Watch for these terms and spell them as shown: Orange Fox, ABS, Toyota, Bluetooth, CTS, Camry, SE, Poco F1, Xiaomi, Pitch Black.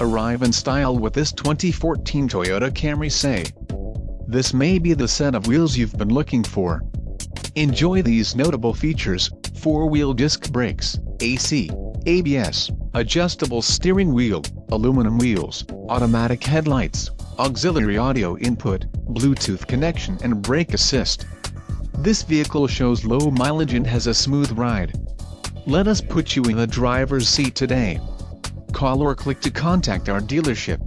Arrive in style with this 2014 Toyota Camry SE. This may be the set of wheels you've been looking for. Enjoy these notable features: four-wheel disc brakes, AC, ABS, adjustable steering wheel, aluminum wheels, automatic headlights, auxiliary audio input, Bluetooth connection and brake assist. This vehicle shows low mileage and has a smooth ride. Let us put you in the driver's seat today. Call or click to contact our dealership.